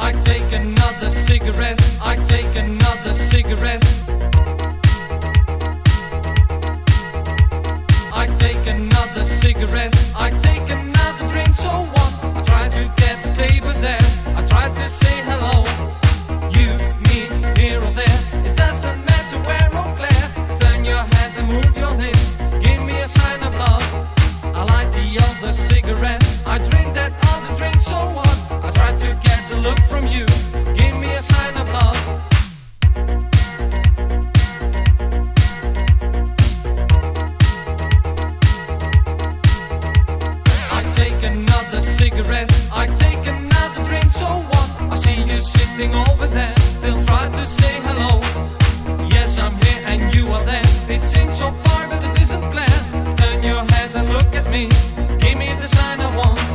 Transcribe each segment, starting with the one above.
I take another cigarette, I take another cigarette, I take another cigarette, I take another drink, so what? I try to get a table there, I try to say hello, you, me, here or there, it doesn't matter where or where. Turn your head and move your lips, give me a sign of love. I light the other cigarette, I drink that other drink, so what? I try to get a look from you, give me a sign of love. I take another cigarette, I take another drink, so what? I see you sitting over there, still try to say hello. Yes, I'm here and you are there, it seems so far but it isn't clear. Turn your head and look at me, give me the sign I want.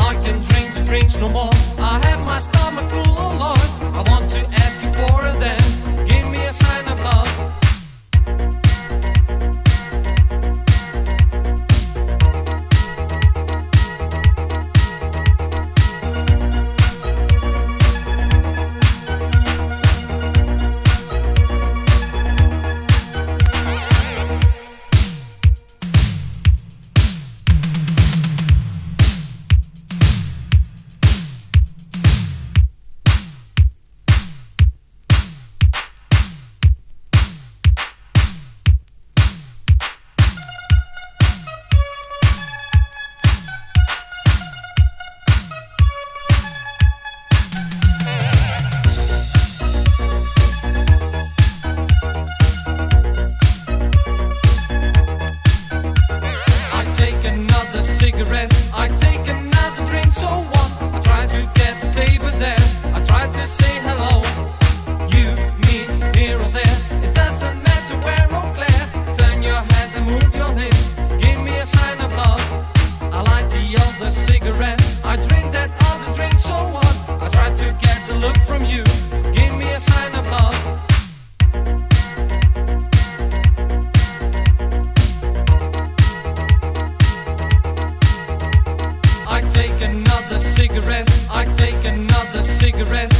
I can drink the drinks no more, I have my stomach full, oh Lord. I want to ask you for a dance, give me a sign of love. I take another drink, so what? I try to get a table there, I try to say hello, you, me, here or there, it doesn't matter where or where. Turn your head and move your lips, give me a sign of love. I light the other cigarette, I drink that other drink, so what? I try to get a look from you, give me a sign of love. I take another cigarette, I take another cigarette,